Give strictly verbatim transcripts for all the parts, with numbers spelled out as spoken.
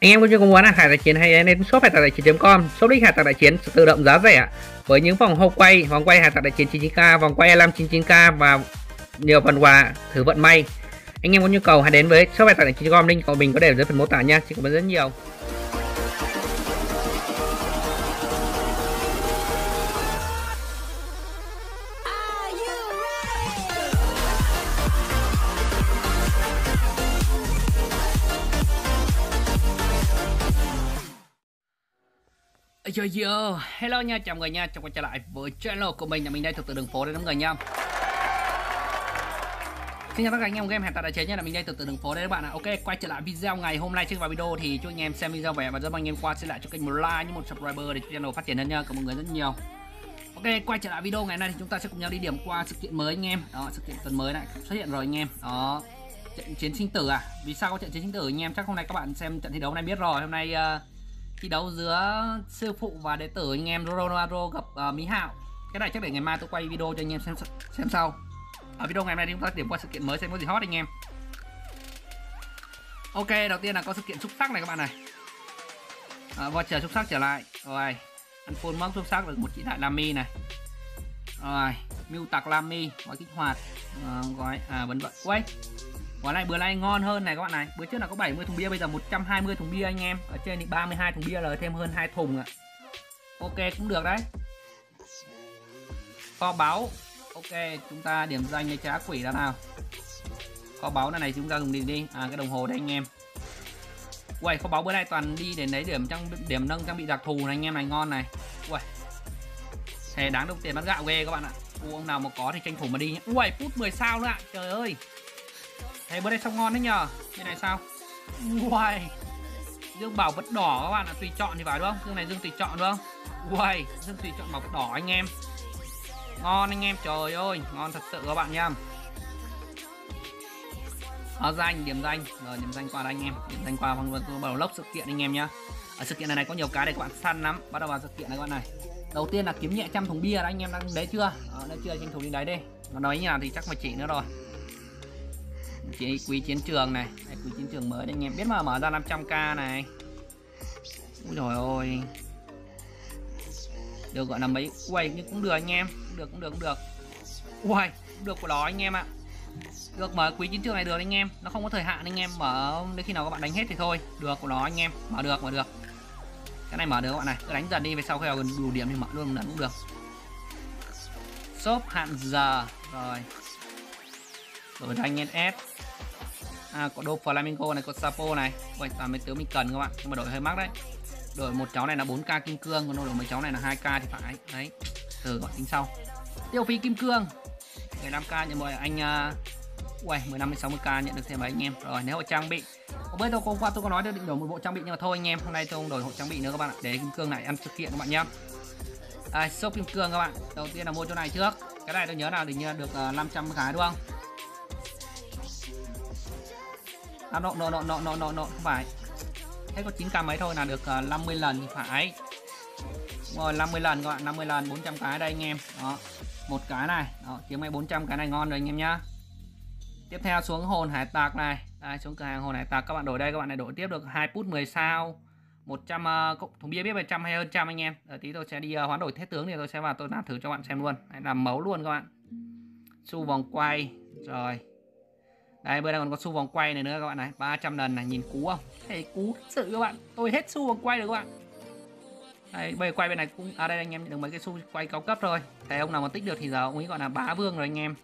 Anh em có chưa có muốn hàng Hải Tặc Đại Chiến hay đến shop Hải Tặc Đại Chiến chấm com, shop link Hải Tặc Đại Chiến tự động giá rẻ với những vòng hộp quay, vòng quay Hải Tặc Đại Chiến chín mươi chín k, vòng quay e lăm chín mươi chín k và nhiều phần quà thử vận may. Anh em có nhu cầu hãy đến với shop Hải Tặc Đại Chiến chấm com, link của mình có để dưới phần mô tả nha. Xin cảm ơn rất nhiều. Yo yo, hello nha, chào người nha, chào quay trở lại với channel của mình, là mình đây Tiểu Tử Đường Phố đây mọi người nha. Xin chào tất cả anh em game Hải Tặc Đại Chiến nha, là mình đây Tiểu Tử Đường Phố đây các bạn ạ. À. Ok, quay trở lại video ngày hôm nay. Trước vào video thì chúc anh em xem video vẻ và rất mong anh em qua sẽ lại cho kênh một like như một subscriber để channel phát triển hơn nha, cảm ơn mọi người rất nhiều. Ok, quay trở lại video ngày nay thì chúng ta sẽ cùng nhau đi điểm qua sự kiện mới anh em. Đó, sự kiện tuần mới này xuất hiện rồi anh em. Đó, trận chiến sinh tử à? Vì sao có trận chiến sinh tử anh em? Chắc hôm nay các bạn xem trận thi đấu hôm nay biết rồi. Hôm nay uh... thi đấu giữa sư phụ và đệ tử anh em Ronaldo gặp uh, Mỹ Hạo. Cái này chắc để ngày mai tôi quay video cho anh em xem xem sau. Ở video ngày hôm nay chúng ta điểm qua sự kiện mới xem có gì hot anh em. Ok, đầu tiên là có sự kiện xúc sắc này các bạn này. À, voucher xúc sắc trở lại. Rồi, ăn full mắc xúc sắc được một chỉ đại Lamy này. Rồi, mưu tặc Lamy gói kích hoạt, à, gói à vẫn vậy. Quay. Gói này bữa nay ngon hơn này các bạn này. Bữa trước là có bảy mươi thùng bia, bây giờ một trăm hai mươi thùng bia anh em. Ở trên thì ba mươi hai thùng bia, lời thêm hơn hai thùng ạ. À. Ok cũng được đấy. Kho báu. Ok, chúng ta điểm danh cái trá quỷ ra nào. Kho báu này này chúng ta dùng đi đi. À cái đồng hồ đây anh em. Uầy, kho báu bữa nay toàn đi để lấy điểm trong điểm nâng trang bị đặc thù này anh em này, ngon này. Uầy. Thế đáng đồng tiền bắt gạo ghê các bạn ạ. À. Ông nào mà có thì tranh thủ mà đi nhé. Uầy, phút mười sao nữa ạ. À. Trời ơi. Thấy bữa đây xong ngon đấy nhờ. Cái này sao? Uầy. Dương bảo vật đỏ các bạn ạ, tùy chọn thì phải đúng không? Dương này dương tùy chọn đúng không? Uầy, dương tùy chọn bảo vật đỏ anh em. Ngon anh em, trời ơi, ngon thật sự các bạn nha. Ở danh, điểm danh, rồi điểm danh qua đây anh em, điểm danh qua bằng bảo lốc sự kiện anh em nhá. Ở sự kiện này, này có nhiều cái để các bạn săn lắm. Bắt đầu vào sự kiện này các bạn này. Đầu tiên là kiếm nhẹ trăm thùng bia đó anh em đang đấy chưa? Đó, đấy chưa tranh thủ đi đấy đi. Nó nói như nào thì chắc mà chỉ nữa rồi. Chị quý chiến trường này, đây, quý chiến trường mới đây anh em, biết mà mở ra năm trăm k này. Úi trời ơi. Được gọi là mấy quay nhưng cũng được anh em, được cũng được cũng được. Quay, được của đó anh em ạ. À. Được mở quý chiến trường này được anh em, nó không có thời hạn anh em, mở đến khi nào các bạn đánh hết thì thôi. Được của đó anh em, mở được mở được. Cái này mở được các bạn này, cứ đánh dần đi về sau khi nào gần đủ điểm thì mở luôn là cũng được. Shop hạn giờ rồi. Rồi anh em ép. À, có đô Flamingo này, có Sapo này. Vậy toàn mấy thứ mình cần các bạn, nhưng mà đổi hơi mắc đấy. Đổi một cháu này là bốn k kim cương, còn đổi mấy cháu này là hai k thì phải. Đấy. Từ gọi tính sau. Tiêu phí kim cương. mười lăm k nhận mời anh quay uh... mười lăm đến sáu mươi k nhận được thêm mấy anh em. Rồi nếu hộ trang bị. Hôm bữa tôi hôm qua tôi có nói tôi định đổi một bộ trang bị nhưng mà thôi anh em, hôm nay tôi không đổi hộ trang bị nữa các bạn ạ. Để kim cương này ăn thực hiện các bạn nhá. À, shop kim cương các bạn. Đầu tiên là mua chỗ này trước. Cái này tôi nhớ là hình như được uh, năm trăm cái đúng không? À, nộn nộn nộn nộn nộn nộn không phải. Thế có chín k mấy thôi là được uh, năm mươi lần thì phải. Đúng rồi, năm mươi lần các bạn, năm mươi lần bốn trăm cái đây anh em. Đó. Một cái này, đó, kiếm mấy bốn trăm cái này ngon rồi anh em nhá. Tiếp theo xuống hồn hải tạc này. Đây, xuống cửa hàng hồn hải tạc các bạn đổi đây, các bạn này đổi tiếp được hai phút mười sao. một trăm uh, cộng thùng bia biết một trăm hay hơn một trăm anh em. Ở tí tôi sẽ đi uh, hoán đổi thế tướng thì tôi sẽ vào tôi làm thử cho bạn xem luôn. Đấy, làm mấu luôn các bạn. Xu vòng quay rồi. Đây bữa nay còn có xu vòng quay này nữa các bạn này, ba trăm lần này, nhìn cú không? Thầy cú sự các bạn, tôi hết xu vòng quay rồi các bạn. Đây, bây giờ quay bên này cũng ở à, đây anh em nhận được mấy cái xu quay cao cấp rồi. Thầy ông nào mà tích được thì giờ ông ấy gọi là bá vương rồi anh em.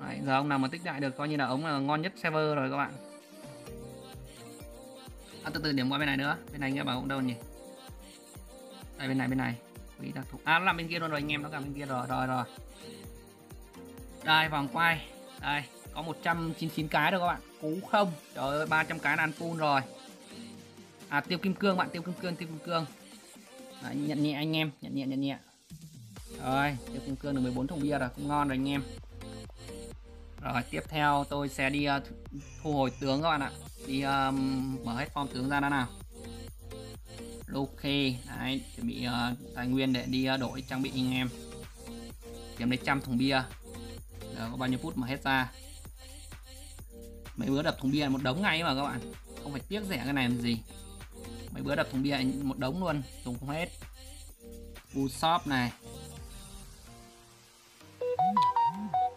Đấy, giờ ông nào mà tích đại được coi như là ông là ngon nhất server rồi các bạn. À, từ từ điểm qua bên này nữa, bên này nghe bảo ông đâu nhỉ? Đây bên này bên này. Quý đặc thù. À nó làm bên kia luôn rồi anh em, nó làm bên kia rồi rồi rồi. Đây vòng quay. Đây. Có một trăm chín mươi chín cái rồi các bạn. Cú không. Trời ơi, ba trăm cái là ăn full rồi. À tiêu kim cương bạn, tiêu kim cương, tiêu kim cương. Đấy, nhận nhẹ anh em, nhận nhẹ nhận nhẹ. Rồi, tiêu kim cương được mười bốn thùng bia rồi, cũng ngon rồi anh em. Rồi, tiếp theo tôi sẽ đi uh, thu hồi tướng các bạn ạ. Đi uh, mở hết form tướng ra đã nào. Ok, đấy, chuẩn bị uh, tài nguyên để đi uh, đổi trang bị anh em. Kiếm lấy trăm thùng bia. Giờ có bao nhiêu phút mà hết ra. Mấy bữa đập thùng bia một đống ngay mà các bạn. không phải tiếc rẻ cái này làm gì. Mấy bữa đập thùng bia một đống luôn, dùng không hết. Bù shop này.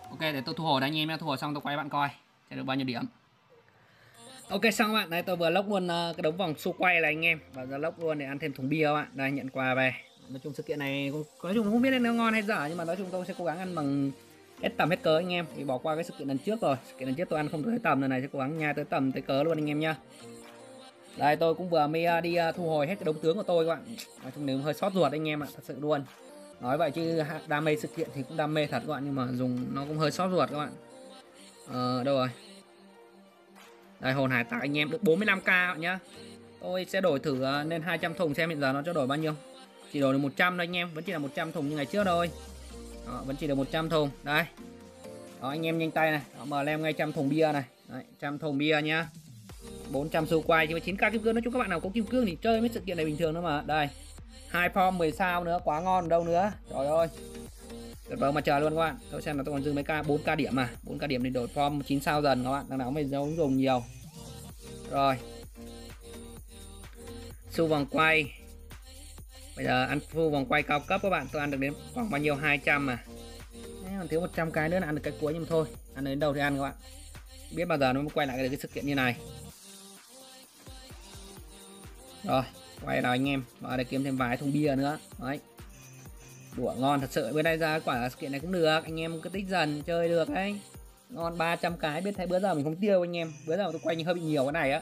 Ok, để tôi thu hồi đây anh em nhé, thu hồi xong tôi quay bạn coi sẽ được bao nhiêu điểm. Ok xong các bạn, đây tôi vừa lốc luôn cái đống vòng xô quay này anh em, và ra lốc luôn để ăn thêm thùng bia các bạn. Đây nhận quà về. Nói chung sự kiện này cũng nói chung không biết là nó ngon hay dở, nhưng mà nói chung tôi sẽ cố gắng ăn bằng hết tầm hết cớ anh em. Thì bỏ qua cái sự kiện lần trước rồi, sự kiện lần trước tôi ăn không tới tầm, lần này sẽ cố gắng nhai tới tầm tới cớ luôn anh em nhá. Đây tôi cũng vừa mới đi thu hồi hết cái đống tướng của tôi các bạn. Nói chung nếu hơi sót ruột anh em ạ, thật sự luôn. Nói vậy chứ đam mê sự kiện thì cũng đam mê thật các bạn, nhưng mà dùng nó cũng hơi sót ruột các bạn. Ờ đâu rồi? Đây hồn hải tặc anh em được bốn mươi lăm k bạn nhá. Tôi sẽ đổi thử lên hai trăm thùng xem hiện giờ nó cho đổi bao nhiêu. Chỉ đổi được một trăm thôi anh em, vẫn chỉ là một trăm thùng như ngày trước thôi. Đó, vẫn chỉ được một trăm thùng. Đây. Đó anh em nhanh tay này, đó, mở lem ngay trăm thùng bia này. Đấy, trăm thùng bia nhá. bốn trăm xu quay chứ chín k kim cương. Nói chung các bạn nào có kim cương thì chơi mấy sự kiện này bình thường nữa mà. Đây. Hai form mười sao nữa, quá ngon đâu nữa. Trời ơi. Tuyệt vời mà chờ luôn các bạn. Tôi xem là tôi còn dư mấy k, bốn k điểm mà. bốn k điểm thì đổi form chín sao dần các bạn. Đằng nào mình giống dùng nhiều. Rồi. Xu vòng quay. Bây giờ ăn full vòng quay cao cấp các bạn, tôi ăn được đến khoảng bao nhiêu, hai trăm mà. Đấy, còn thiếu một trăm cái nữa là ăn được cái cuối, nhưng mà thôi, ăn đến đâu thì ăn các bạn. Biết bao giờ nó mới quay lại được cái sự kiện như này. Rồi, quay nào anh em, và để kiếm thêm vài thùng bia nữa. Đấy. Đũa ngon thật sự, bữa nay ra quả sự kiện này cũng được, anh em cứ tích dần chơi được đấy. Ngon ba trăm cái, biết thấy bữa giờ mình không tiêu anh em, bữa giờ tôi quay hơi bị nhiều cái này á.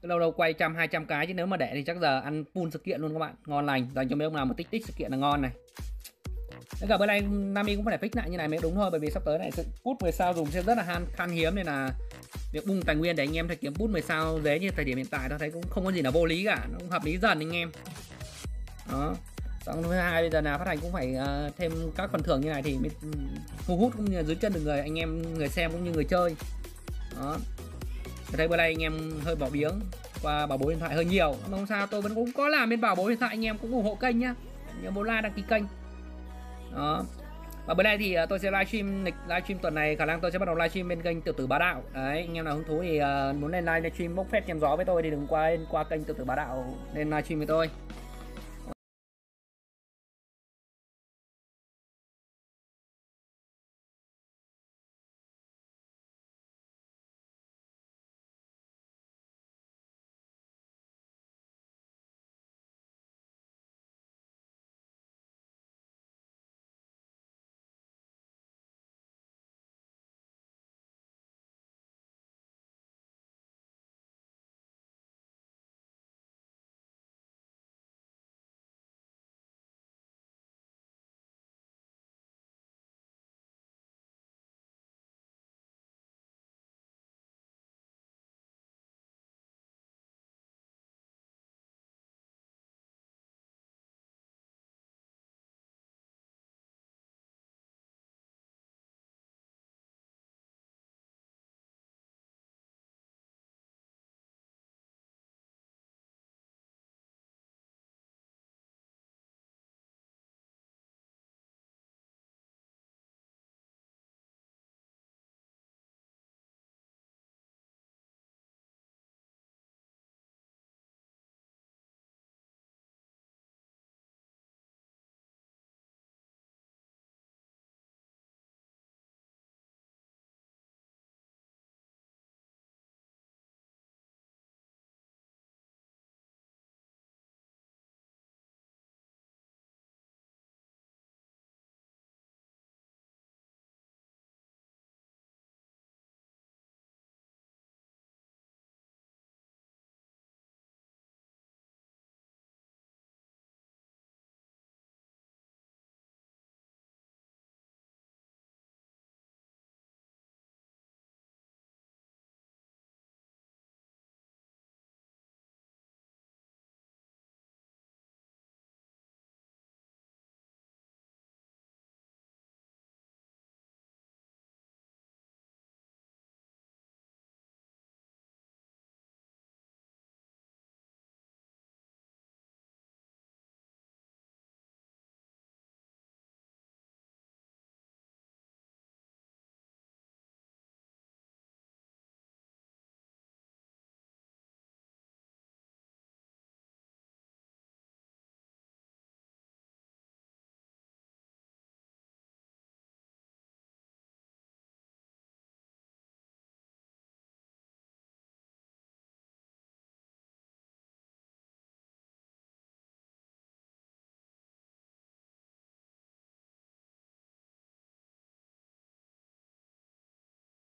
Lâu lâu quay trăm hai trăm cái, chứ nếu mà để thì chắc giờ ăn full sự kiện luôn các bạn, ngon lành. Dành cho mấy ông nào mà tích tích sự kiện là ngon này. Tất cả bữa nay Nami cũng phải fix lại như này mới đúng thôi, bởi vì sắp tới này sự put mười sao dùng sẽ rất là han khan hiếm, nên là việc bung tài nguyên để anh em thấy kiếm put mười sao dễ như thời điểm hiện tại tôi thấy cũng không có gì là vô lý cả, nó cũng hợp lý dần anh em. Đó. Xong thứ hai bây giờ là phát hành cũng phải uh, thêm các phần thưởng như này thì mới thu hút cũng như dưới chân được người anh em, người xem cũng như người chơi. Đó. Tôi thấy bữa nay anh em hơi bỏ biếng và bảo bối điện thoại hơi nhiều, mà không sao, tôi vẫn cũng có làm bên bảo bối điện thoại, anh em cũng ủng hộ kênh nhá, nhớ bấm like đăng ký kênh. Đó. Và bữa nay thì tôi sẽ livestream lịch livestream tuần này, khả năng tôi sẽ bắt đầu livestream bên kênh Tiểu Tử Bá Đạo. Đấy, anh em nào hứng thú thì uh, muốn lên livestream bốc phét chém gió với tôi thì đừng quên qua kênh Tiểu Tử Bá Đạo lên livestream với tôi.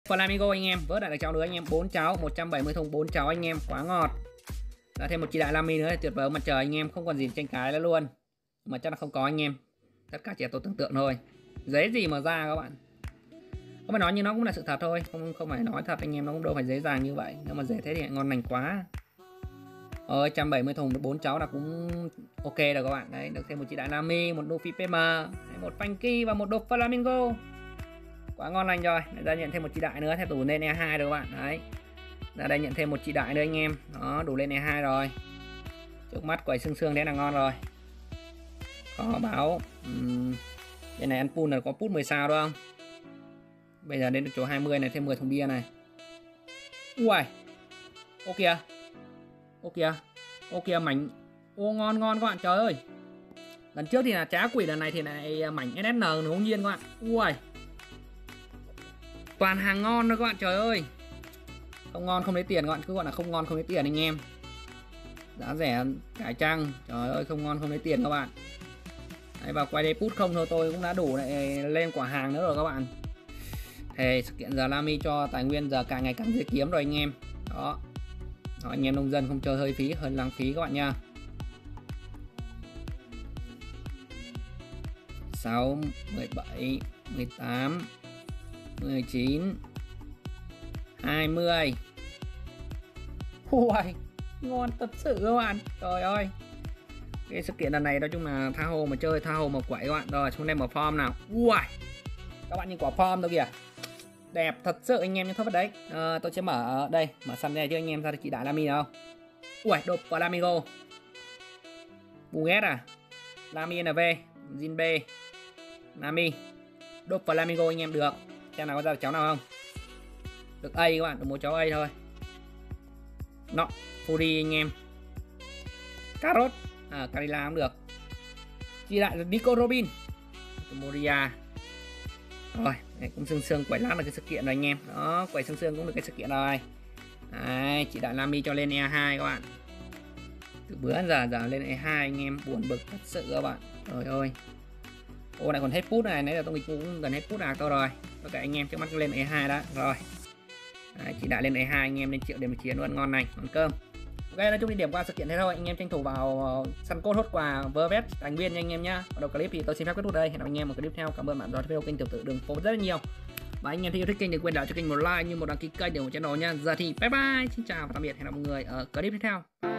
Flamingo anh em, vớt lại được cháu nữa anh em, bốn cháu, một trăm bảy mươi thùng, bốn cháu anh em, quá ngọt. Đã thêm một chi đại Lamy nữa, tuyệt vời mặt trời anh em, không còn gì tranh cái nữa luôn. Mà chắc là không có anh em. Tất cả chỉ là tôi tưởng tượng thôi. Giấy gì mà ra các bạn. Không phải nói như nó cũng là sự thật thôi, không không phải nói thật anh em, nó cũng đâu phải dễ dàng như vậy. Nhưng mà dễ thế thì ngon lành quá. Ôi một trăm bảy mươi thùng bốn cháu là cũng ok rồi các bạn. Đấy, được thêm một chị đại Lamy, một đô Phi pê em, một Funky và một đô Flamingo. Quá ngon lành rồi. Ra nhận thêm một chị đại nữa, theo đủ lên e hai rồi các bạn. Đấy. Ra đây nhận thêm một chị đại nữa anh em. Đó, đủ lên e hai rồi. Trước mắt quẩy xương xương đấy là ngon rồi. Có báo uhm, bên này ăn pool là có put mười sao đúng không? Bây giờ đến được chỗ hai mươi này, thêm mười thùng bia này. Uầy. Ô kìa. Ô kìa. Ô kìa mảnh. Ô ngon ngon các bạn, trời ơi. Lần trước thì là trá quỷ, lần này thì lại mảnh ét ét en ngẫu nhiên các bạn. Uầy. Toàn hàng ngon thôi các bạn, trời ơi. Không ngon không lấy tiền các bạn, cứ gọi là không ngon không lấy tiền anh em. Giá rẻ cải trăng, trời ơi không ngon không lấy tiền các bạn. Đấy, và quay đây put không thôi, tôi cũng đã đủ lại lên quả hàng nữa rồi các bạn. Thì sự kiện giờ Lamy cho tài nguyên giờ càng ngày càng dễ kiếm rồi anh em. Đó. Đó anh em nông dân không chơi hơi phí, hơi lãng phí các bạn nha. sáu, mười bảy, mười tám, mười chín, hai mươi. Ui, ngon thật sự các bạn. Trời ơi. Cái sự kiện lần này nói chung là tha hồ mà chơi, tha hồ mà quẩy các bạn. Rồi xuống đây mở form nào. Ui. Các bạn nhìn quả form đâu kìa. Đẹp thật sự anh em, như thôi đấy. À, tôi sẽ mở đây, mở săn này cho anh em ra được chị đại Lamy nào. Ui, đột Flamingo. Buget à. Lamy en vê, Jinbe, Lamy. Đột Flamingo anh em được. Xem nào có ra được cháu nào không? Được A các bạn, được một cháu A thôi. Nọ, Fury anh em. Cà rốt, à, Carilla cũng được. Chị đại là Nico Robin, Moria. Rồi, đấy, cũng sương sương quẩy lát là cái sự kiện rồi anh em. Đó, quẩy sương sương cũng được cái sự kiện rồi. Đấy, chị đại Lamy cho lên e hai các bạn. Từ bữa giờ giờ lên e hai anh em, buồn bực thật sự các bạn. Trời ơi. Ô này còn hết phút này, nãy là tôi nghịch cũng gần hết phút nào tôi rồi. Ok anh em, trước mắt lên e hai đã. Rồi. Đấy, chị đại lên e hai anh em lên triệu để một chiến luôn, ngon này, ngon cơm. Ok, nói chung đi điểm qua sự kiện thế thôi. Anh em tranh thủ vào săn cốt hốt quà vơ vét thành viên nha anh em nhá. Ở đầu clip thì tôi xin phép kết thúc đây. Hẹn gặp anh em ở clip theo. Cảm ơn bạn đã theo kênh Tiểu Tử Đường Phố rất là nhiều. Và anh em thấy yêu thích kênh thì quên để cho kênh một like, như một đăng ký kênh để ủng hộ channel nha. Giờ thì bye bye, xin chào và tạm biệt. Hẹn gặp mọi người ở clip tiếp theo.